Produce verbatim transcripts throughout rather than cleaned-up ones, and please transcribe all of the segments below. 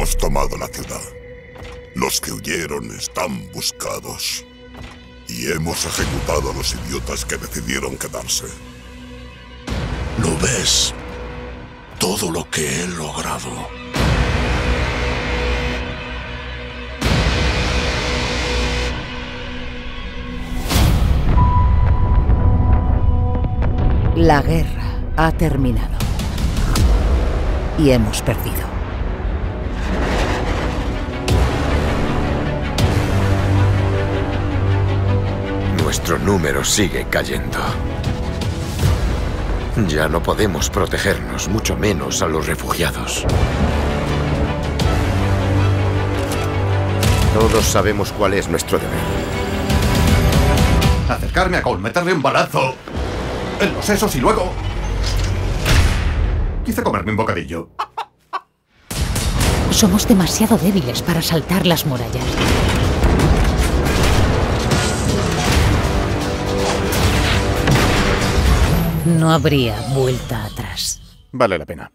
Hemos tomado la ciudad. Los que huyeron están buscados. Y hemos ejecutado a los idiotas que decidieron quedarse. ¿Lo ves? Todo lo que he logrado. La guerra ha terminado. Y hemos perdido. Nuestro número sigue cayendo. Ya no podemos protegernos, mucho menos a los refugiados. Todos sabemos cuál es nuestro deber. Acercarme a Ghaul, meterle un balazo en los sesos y luego... quise comerme un bocadillo. Somos demasiado débiles para saltar las murallas. No habría vuelta atrás. Vale la pena.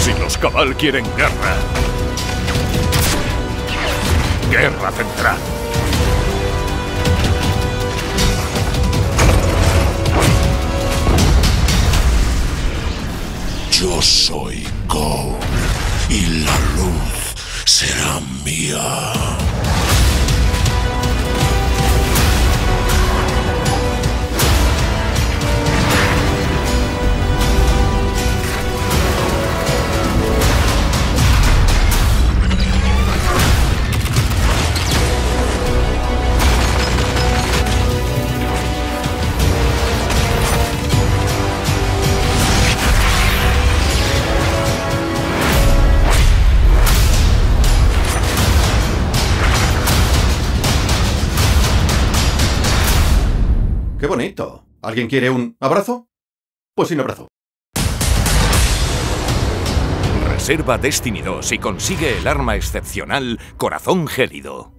Si los Ghaul quieren guerra... guerra central. Yo soy Ghaul y la luz será mía. ¡Qué bonito! ¿Alguien quiere un abrazo? Pues sin abrazo. Reserva Destiny dos y consigue el arma excepcional Corazón Gélido.